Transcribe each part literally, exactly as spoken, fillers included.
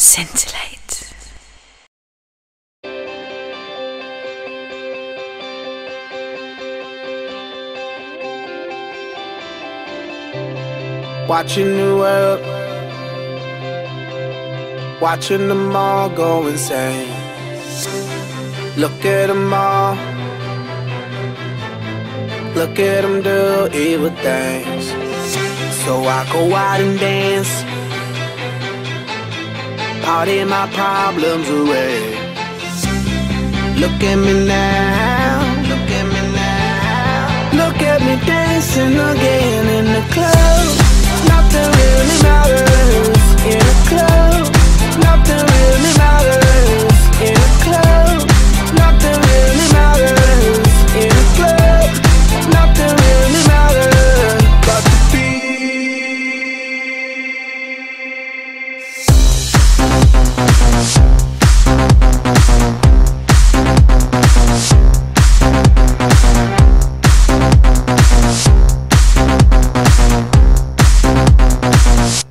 Scintillate. Watching the world, watching them all go insane. Look at them all, look at them do evil things. So I go out and dance, party my problems away. Look at me now, look at me now, look at me dancing again in the club. Nothing really matters in the club. Nothing really matters in the club. Nothing really matters in the club. Nothing really matters but the beat.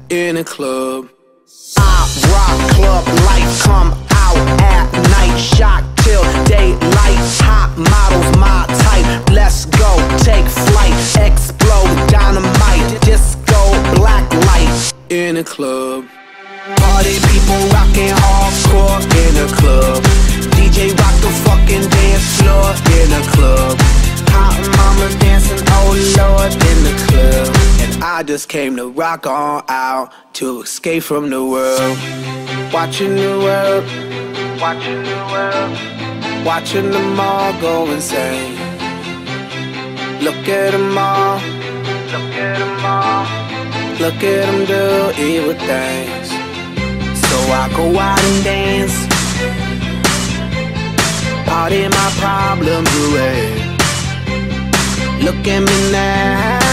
In a club, I rock club life. Come out at night, shock till daylight. Hot models, my type. Let's go, take flight, explode, dynamite, disco, black light. In a club, party people rocking hardcore in a club. D J rock the fucking dance floor in a club. Hot mama dancing, oh lord, in the club. And I just came to rock on out, to escape from the world. Watching the world, watching the world, watching them all go insane. Look at them all, look at them all, look at them do evil things. So I go out and dance, party my problems away. Look at me now,